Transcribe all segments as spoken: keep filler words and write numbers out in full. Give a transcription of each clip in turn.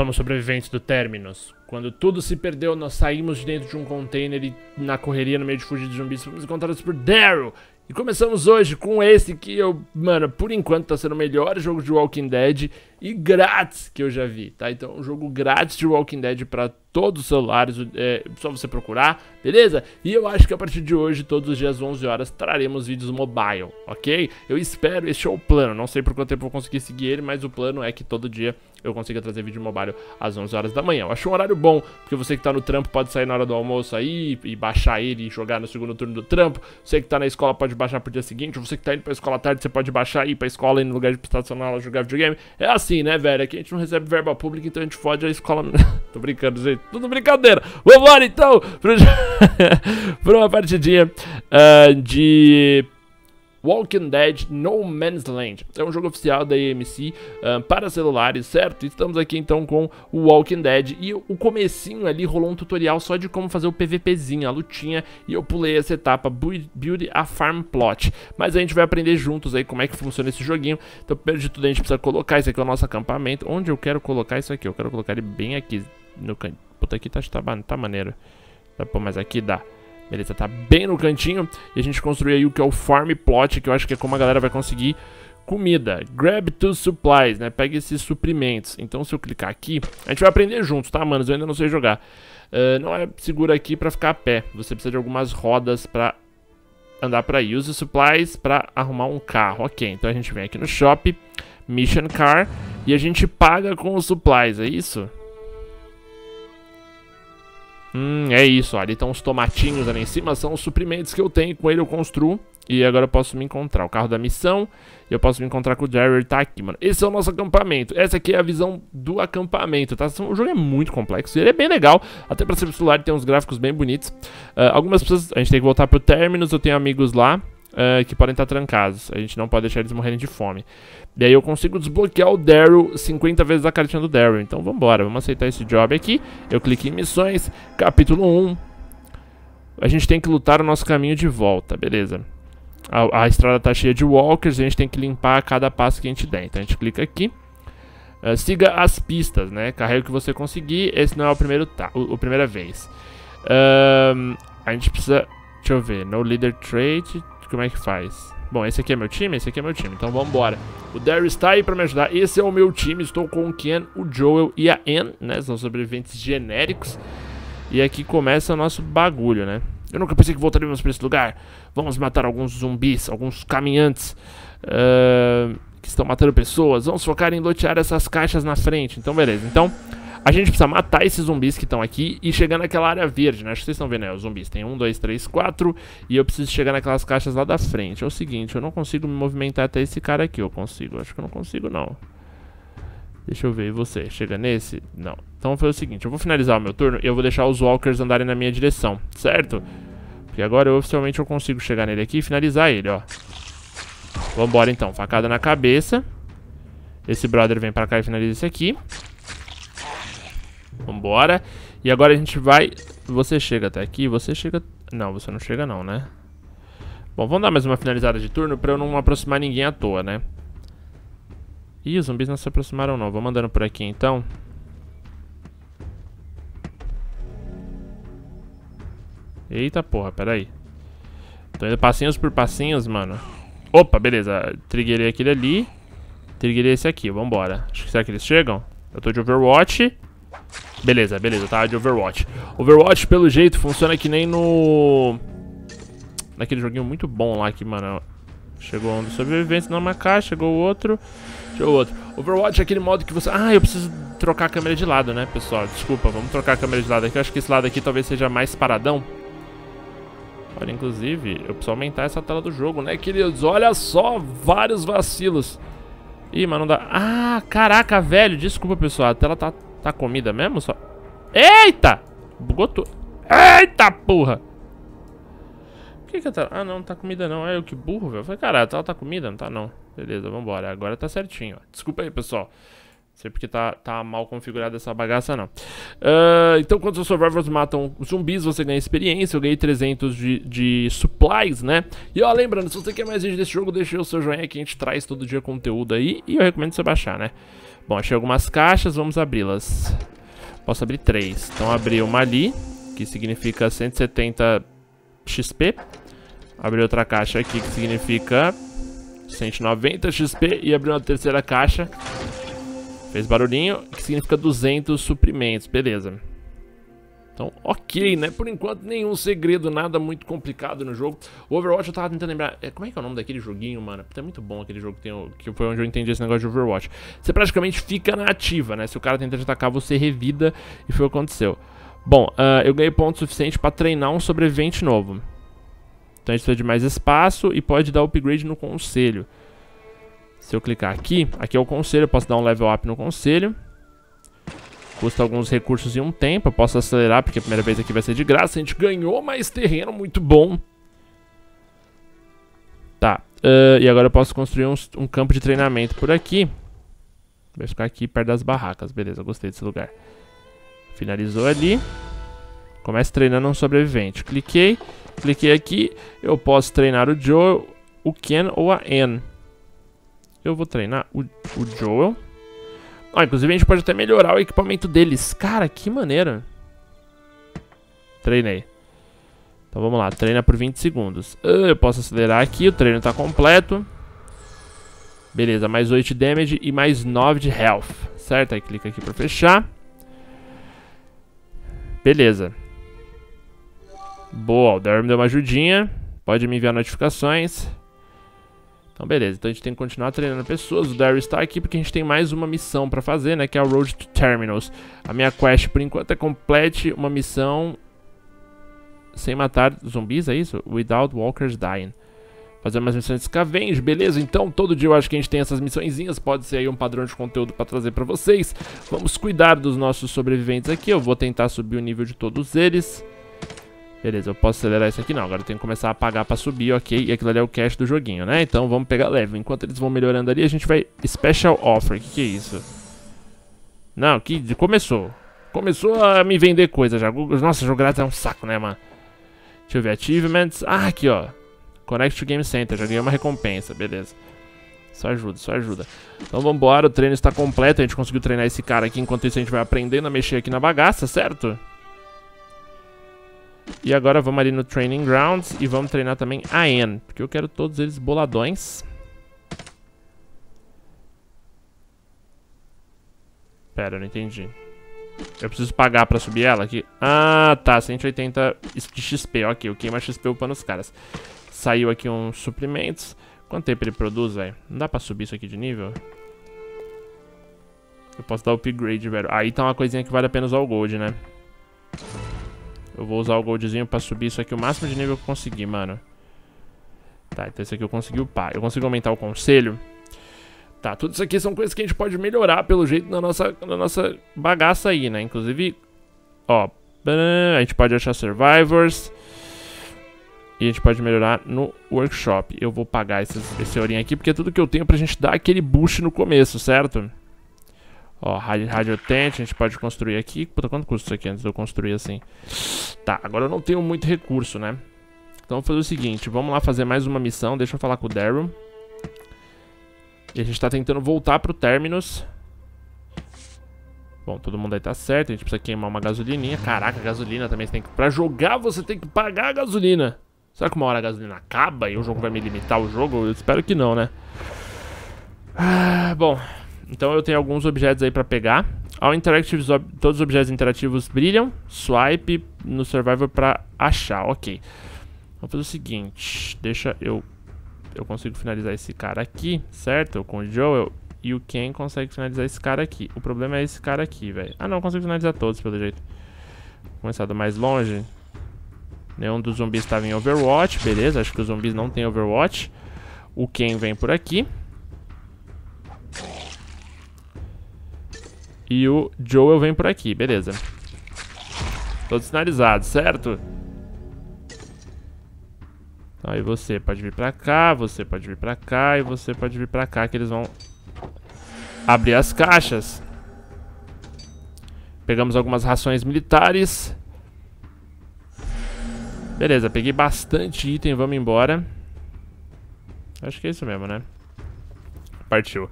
somos sobreviventes do Terminus. Quando tudo se perdeu, nós saímos de dentro de um container e na correria, no meio de fugir de zumbis, fomos encontrados por Daryl. E começamos hoje com esse que eu, mano, por enquanto tá sendo o melhor jogo de Walking Dead e grátis que eu já vi, tá? Então, um jogo grátis de Walking Dead pra todos os celulares, é só você procurar, beleza? E eu acho que a partir de hoje, todos os dias, onze horas, traremos vídeos mobile, ok? Eu espero, este é o plano, não sei por quanto tempo eu vou conseguir seguir ele, mas o plano é que todo dia eu consiga trazer vídeo mobile às onze horas da manhã. Eu acho um horário bom, porque você que tá no trampo pode sair na hora do almoço aí e baixar ele e jogar no segundo turno do trampo. Você que tá na escola pode baixar pro dia seguinte. Você que tá indo pra escola à tarde, você pode baixar e ir pra escola e no lugar de estacionar aula jogar videogame. É assim, né, velho? Aqui a gente não recebe verba pública, então a gente fode a escola. Tô brincando, gente. Tudo brincadeira. Vamos lá, então, pro... pra uma partidinha uh, de... Walking Dead No Man's Land. É um jogo oficial da A M C uh, para celulares, certo? E estamos aqui então com o Walking Dead. E o comecinho ali rolou um tutorial só de como fazer o PVPzinho, a lutinha. E eu pulei essa etapa, build a farm plot. Mas a gente vai aprender juntos aí como é que funciona esse joguinho. Então primeiro de tudo a gente precisa colocar, isso aqui é o nosso acampamento. Onde eu quero colocar isso aqui? Eu quero colocar ele bem aqui no canto. Puta, aqui tá, tá, tá maneiro. Tá, pô, mas aqui dá. Beleza, tá bem no cantinho. E a gente construiu aí o que é o farm plot, que eu acho que é como a galera vai conseguir comida. Grab two supplies, né? Pega esses suprimentos. Então se eu clicar aqui, a gente vai aprender juntos, tá, manos? Eu ainda não sei jogar. Uh, não é seguro aqui pra ficar a pé. Você precisa de algumas rodas pra andar pra aí. Use supplies pra arrumar um carro. Ok, então a gente vem aqui no shop, mission car, e a gente paga com os supplies, é isso? Hum, é isso, olha, então os tomatinhos ali em cima são os suprimentos que eu tenho, com ele eu construo. E agora eu posso me encontrar, o carro da missão, eu posso me encontrar com o Daryl, tá aqui, mano. Esse é o nosso acampamento, essa aqui é a visão do acampamento, tá? O jogo é muito complexo, ele é bem legal, até pra ser celular tem uns gráficos bem bonitos. uh, Algumas pessoas, a gente tem que voltar pro Terminus, eu tenho amigos lá uh, que podem estar trancados, a gente não pode deixar eles morrerem de fome. E aí eu consigo desbloquear o Daryl cinquenta vezes a cartinha do Daryl. Então vambora, vamos aceitar esse job aqui. Eu clico em missões, capítulo um. A gente tem que lutar o nosso caminho de volta, beleza. A, a estrada tá cheia de walkers, a gente tem que limpar a cada passo que a gente der. Então a gente clica aqui. uh, Siga as pistas, né, carrega o que você conseguir. Esse não é o primeiro, tá, o, o primeira vez. uh, A gente precisa, deixa eu ver, no leader trait, como é que faz? Bom, esse aqui é meu time, esse aqui é meu time, então vambora. O Daryl está aí pra me ajudar, esse é o meu time, estou com o Ken, o Joel e a Ann, né, são sobreviventes genéricos. E aqui começa o nosso bagulho, né. Eu nunca pensei que voltaríamos pra esse lugar. Vamos matar alguns zumbis, alguns caminhantes uh, que estão matando pessoas, vamos focar em lotear essas caixas na frente, então beleza, então... A gente precisa matar esses zumbis que estão aqui e chegar naquela área verde, né? Acho que vocês estão vendo, né? Os zumbis tem um, dois, três, quatro. E eu preciso chegar naquelas caixas lá da frente. É o seguinte, eu não consigo me movimentar até esse cara aqui. Eu consigo, acho que eu não consigo não. Deixa eu ver, e você? Chega nesse? Não. Então foi o seguinte, eu vou finalizar o meu turno e eu vou deixar os walkers andarem na minha direção, certo? Porque agora eu oficialmente eu consigo chegar nele aqui e finalizar ele, ó. Vambora então, facada na cabeça. Esse brother vem pra cá e finaliza esse aqui. Vambora. E agora a gente vai... Você chega até aqui, você chega... Não, você não chega não, né? Bom, vamos dar mais uma finalizada de turno pra eu não aproximar ninguém à toa, né? Ih, os zumbis não se aproximaram não. Vamos andando por aqui então. Eita porra, peraí. Tô indo passinhos por passinhos, mano. Opa, beleza. Triggerei aquele ali. Triggerei esse aqui, vambora. Acho que será que eles chegam? Eu tô de Overwatch. Beleza, beleza, tá de Overwatch. Overwatch, pelo jeito, funciona que nem no... Naquele joguinho muito bom lá que, mano... Chegou um dos sobreviventes numa caixa, chegou o outro... Chegou o outro. Overwatch é aquele modo que você... Ah, eu preciso trocar a câmera de lado, né, pessoal? Desculpa, vamos trocar a câmera de lado aqui. Eu acho que esse lado aqui talvez seja mais paradão. Olha, inclusive, eu preciso aumentar essa tela do jogo, né, queridos? Olha só, vários vacilos. Ih, mas não dá... Ah, caraca, velho, desculpa, pessoal. A tela tá... Tá comida mesmo? Só... Eita! Bugou tudo. Eita, porra! Por que que tá... Ah, não, não tá comida não. É eu que burro, velho. Falei, cara, ela tá comida? Não tá não. Beleza, vambora. Agora tá certinho. Desculpa aí, pessoal. Não sei porque tá, tá mal configurada essa bagaça, não. Uh, então, quando os survivors matam zumbis, você ganha experiência. Eu ganhei trezentos de, de supplies, né? E, ó, lembrando, se você quer mais vídeo desse jogo, deixa o seu joinha que a gente traz todo dia conteúdo aí. E eu recomendo você baixar, né? Bom, achei algumas caixas, vamos abri-las. Posso abrir três. Então, abri uma ali, que significa cento e setenta XP. Abri outra caixa aqui, que significa cento e noventa XP. E abri uma terceira caixa. Fez barulhinho, que significa duzentos suprimentos, beleza. Então, ok, né? Por enquanto, nenhum segredo, nada muito complicado no jogo. O Overwatch, eu tava tentando lembrar... Como é que é o nome daquele joguinho, mano? Porque é muito bom aquele jogo que, tem, que foi onde eu entendi esse negócio de Overwatch. Você praticamente fica na ativa, né? Se o cara tenta te atacar, você revida, e foi o que aconteceu. Bom, uh, eu ganhei ponto suficiente pra treinar um sobrevivente novo. Então, a gente precisa de mais espaço e pode dar upgrade no conselho. Se eu clicar aqui, aqui é o conselho, eu posso dar um level up no conselho. Custa alguns recursos e um tempo, eu posso acelerar porque a primeira vez aqui vai ser de graça. A gente ganhou mais terreno, muito bom. Tá, uh, e agora eu posso construir um, um campo de treinamento por aqui. Vai ficar aqui perto das barracas, beleza, gostei desse lugar. Finalizou ali. Começa treinando um sobrevivente. Cliquei, cliquei aqui, eu posso treinar o Joe, o Ken ou a Anne. Eu vou treinar o, o Joel. Ah, inclusive a gente pode até melhorar o equipamento deles. Cara, que maneira. Treinei. Então vamos lá, treina por vinte segundos. Eu posso acelerar aqui, o treino tá completo. Beleza, mais oito de damage e mais nove de health. Certo, aí clica aqui pra fechar. Beleza. Boa, o Daryl me deu uma ajudinha. Pode me enviar notificações. Então beleza, então a gente tem que continuar treinando pessoas. O Daryl está aqui porque a gente tem mais uma missão pra fazer, né? Que é a Road to Terminus. A minha quest por enquanto é complete uma missão sem matar zumbis, é isso? Without walkers dying. Fazer umas missões de scavenge, beleza? Então todo dia eu acho que a gente tem essas missõezinhas. Pode ser aí um padrão de conteúdo pra trazer pra vocês. Vamos cuidar dos nossos sobreviventes aqui. Eu vou tentar subir o nível de todos eles. Beleza, eu posso acelerar isso aqui? Não, agora eu tenho que começar a apagar pra subir, ok. E aquilo ali é o cash do joguinho, né? Então vamos pegar leve. Enquanto eles vão melhorando ali, a gente vai... Special Offer, que que é isso? Não, que... Começou. Começou a me vender coisa já. Nossa, jogo grátis é um saco, né, mano? Deixa eu ver, achievements. Ah, aqui, ó. Connect to Game Center, já ganhei uma recompensa, beleza. Só ajuda, só ajuda. Então vambora, o treino está completo. A gente conseguiu treinar esse cara aqui. Enquanto isso a gente vai aprendendo a mexer aqui na bagaça, certo? E agora vamos ali no Training Grounds e vamos treinar também a Anne, porque eu quero todos eles boladões. Pera, eu não entendi. Eu preciso pagar pra subir ela aqui? Ah, tá, cento e oitenta de X P, ok, eu queima X P upando os caras. Saiu aqui uns suprimentos. Quanto tempo ele produz, velho? Não dá pra subir isso aqui de nível? Eu posso dar upgrade, velho. Aí tá uma coisinha que vale a pena usar o gold, né? Eu vou usar o goldzinho pra subir isso aqui o máximo de nível que eu conseguir, mano. Tá, então isso aqui eu consegui upar. Eu consigo aumentar o conselho. Tá, tudo isso aqui são coisas que a gente pode melhorar, pelo jeito, na nossa, na nossa bagaça aí, né? Inclusive, ó, a gente pode achar survivors. E a gente pode melhorar no workshop. Eu vou pagar esses, esse ourinho aqui, porque é tudo que eu tenho pra gente dar aquele boost no começo, certo? Ó, radiotent, a gente pode construir aqui. Puta, quanto custa isso aqui antes de eu construir assim? Tá, agora eu não tenho muito recurso, né? Então vamos fazer o seguinte, vamos lá fazer mais uma missão. Deixa eu falar com o Daryl. E a gente tá tentando voltar pro Terminus. Bom, todo mundo aí tá certo, a gente precisa queimar uma gasolininha. Caraca, gasolina também você tem que... Pra jogar você tem que pagar a gasolina. Será que uma hora a gasolina acaba e o jogo vai me limitar o jogo? Eu espero que não, né? Ah, bom... Então eu tenho alguns objetos aí pra pegar. Ao interactive, todos os objetos interativos brilham. Swipe no survival pra achar, ok. Vamos fazer o seguinte. Deixa eu... Eu consigo finalizar esse cara aqui, certo? Com o Joel. E o Ken consegue finalizar esse cara aqui. O problema é esse cara aqui, velho. Ah não, eu consigo finalizar todos, pelo jeito. Vou começar do mais longe. Nenhum dos zumbis estava em Overwatch, beleza. Acho que os zumbis não tem Overwatch. O Ken vem por aqui. E o Joel vem por aqui, beleza. Todos sinalizados, certo? Aí você pode vir pra cá, você pode vir pra cá e você pode vir pra cá, que eles vão abrir as caixas. Pegamos algumas rações militares. Beleza, peguei bastante item, vamos embora. Acho que é isso mesmo, né? Partiu.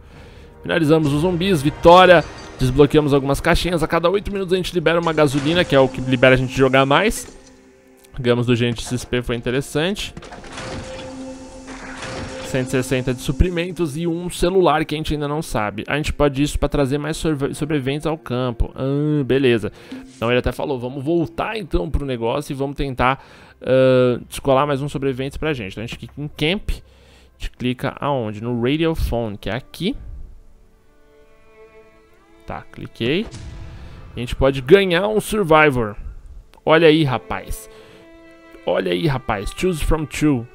Finalizamos os zumbis, vitória. Desbloqueamos algumas caixinhas. A cada oito minutos a gente libera uma gasolina, que é o que libera a gente jogar mais. Ganhamos do gente X P, foi interessante. cento e sessenta de suprimentos e um celular que a gente ainda não sabe. A gente pode isso para trazer mais sobreviventes ao campo. Ah, beleza. Então ele até falou, vamos voltar então pro negócio e vamos tentar uh, descolar mais um sobrevivente pra gente. Então a gente clica em Camp. A gente clica aonde? No Radiophone, que é aqui. Tá, cliquei. A gente pode ganhar um Survivor. Olha aí, rapaz. Olha aí, rapaz. Choose from two.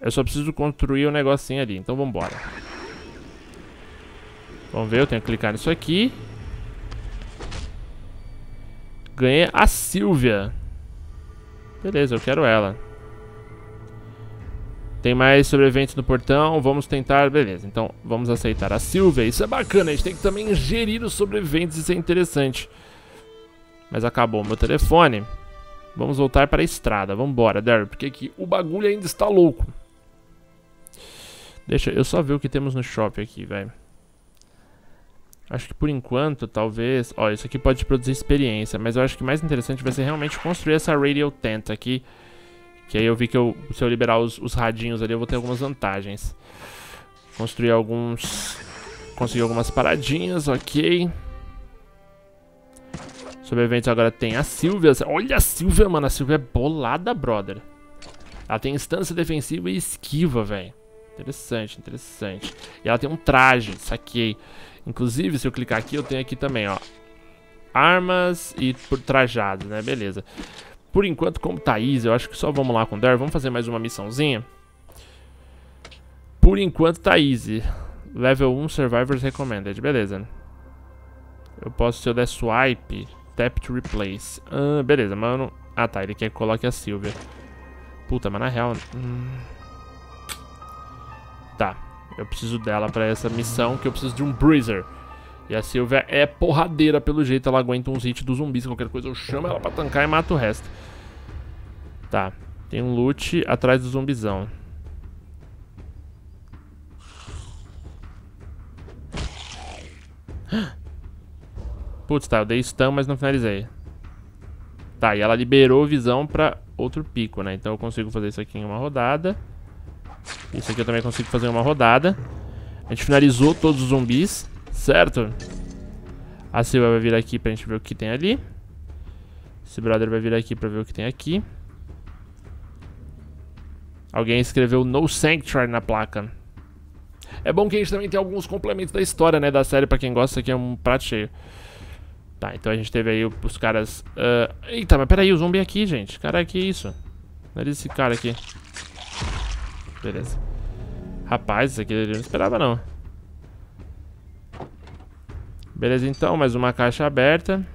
Eu só preciso construir um negocinho ali, então vambora. Vamos ver, eu tenho que clicar nisso aqui. Ganhei a Sylvia. Beleza, eu quero ela. Tem mais sobreviventes no portão, vamos tentar, beleza, então vamos aceitar a Sylvia. Isso é bacana, a gente tem que também gerir os sobreviventes, isso é interessante. Mas acabou o meu telefone. Vamos voltar para a estrada, vambora, Daryl, porque aqui o bagulho ainda está louco. Deixa eu só ver o que temos no shopping aqui, velho. Acho que por enquanto, talvez... Ó, isso aqui pode produzir experiência, mas eu acho que mais interessante vai ser realmente construir essa Radio Tent aqui. Que aí eu vi que eu, se eu liberar os, os radinhos ali, eu vou ter algumas vantagens. Construir alguns... Conseguir algumas paradinhas, ok. Sobreviventes agora tem a Sylvia. Olha a Sylvia, mano. A Sylvia é bolada, brother. Ela tem instância defensiva e esquiva, velho. Interessante, interessante. E ela tem um traje, saquei. Inclusive, se eu clicar aqui, eu tenho aqui também, ó. Armas e trajados, né? Beleza. Por enquanto, como Thaís, eu acho que só vamos lá com o Daryl. Vamos fazer mais uma missãozinha. Por enquanto, Thaís. Level um, Survivors Recommended. Beleza. Eu posso, se eu der swipe, tap to replace. Ah, beleza, mano. Ah, tá. Ele quer que coloque a Sylvia. Puta, mas na real... Hum... Tá, eu preciso dela pra essa missão, que eu preciso de um Breezer. E a Sylvia é porradeira, pelo jeito. Ela aguenta uns hits dos zumbis, qualquer coisa eu chamo ela pra tancar e mato o resto. Tá, tem um loot atrás do zumbizão. Putz, tá, eu dei stun, mas não finalizei. Tá, e ela liberou visão pra outro pico, né? Então eu consigo fazer isso aqui em uma rodada. Isso aqui eu também consigo fazer em uma rodada. A gente finalizou todos os zumbis, certo? A Silva vai vir aqui pra gente ver o que tem ali. Esse brother vai vir aqui pra ver o que tem aqui. Alguém escreveu No Sanctuary na placa. É bom que a gente também tem alguns complementos da história, né? Da série, pra quem gosta, isso aqui é um prato cheio. Tá, então a gente teve aí os caras... Uh... Eita, mas peraí, o zumbi aqui, gente. Caralho, que isso? Olha esse cara aqui. Beleza. Rapaz, isso aqui eu não esperava, não. Beleza, então, mais uma caixa aberta.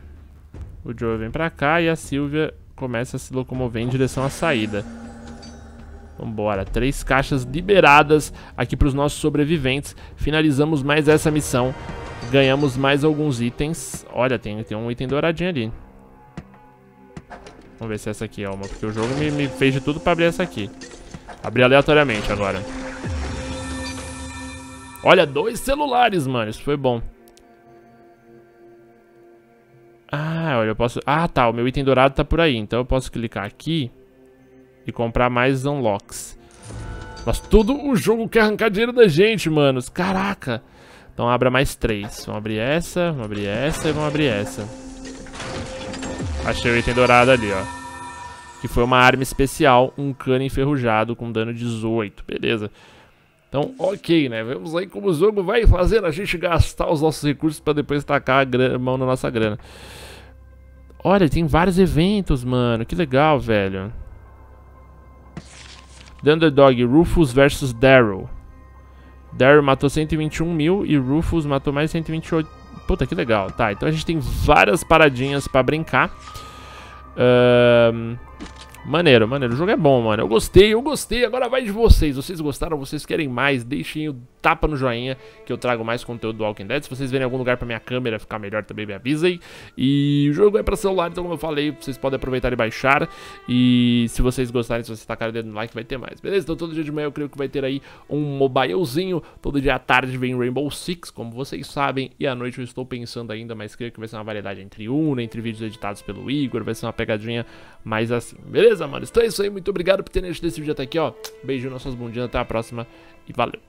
O Joe vem pra cá e a Sylvia começa a se locomover em direção à saída. Vambora, três caixas liberadas aqui pros nossos sobreviventes. Finalizamos mais essa missão. Ganhamos mais alguns itens. Olha, tem, tem um item douradinho ali. Vamos ver se essa aqui é uma, porque o jogo me, me fez de tudo pra abrir essa aqui. Abri aleatoriamente agora. Olha, dois celulares, mano. Isso foi bom. Ah, olha, eu posso... Ah, tá, o meu item dourado tá por aí. Então eu posso clicar aqui e comprar mais unlocks. Mas todo o jogo quer arrancar dinheiro da gente, mano. Caraca. Então abra mais três. Vamos abrir essa, vamos abrir essa e vamos abrir essa. Achei o item dourado ali, ó. Que foi uma arma especial, um cano enferrujado com dano dezoito, beleza. Então, ok, né? Vemos aí como o jogo vai fazer a gente gastar os nossos recursos pra depois tacar a grana, mão na nossa grana. Olha, tem vários eventos, mano. Que legal, velho. The Underdog, Rufus versus Daryl. Daryl matou cento e vinte e um mil e Rufus matou mais cento e vinte e oito. Puta, que legal. Tá, então a gente tem várias paradinhas pra brincar. Ahn... Um... Maneiro, maneiro, o jogo é bom, mano. Eu gostei, eu gostei, agora vai de vocês. Vocês gostaram, vocês querem mais, deixem o tapa no joinha, que eu trago mais conteúdo do Walking Dead. Se vocês verem algum lugar pra minha câmera ficar melhor também, me avisem. E o jogo é pra celular, então como eu falei, vocês podem aproveitar e baixar. E se vocês gostarem, se vocês tacarem o dedo no like, vai ter mais, beleza? Então todo dia de manhã eu creio que vai ter aí um mobilezinho. Todo dia à tarde vem Rainbow Six, como vocês sabem. E à noite eu estou pensando ainda, mas creio que vai ser uma variedade entre Una, entre vídeos editados pelo Igor. Vai ser uma pegadinha mais assim, beleza? Beleza, mano? Então é isso aí, muito obrigado por terem assistido esse vídeo até aqui, ó. Beijinho nas suas bundinhas, até a próxima e valeu!